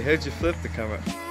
Hey, how'd you flip the camera?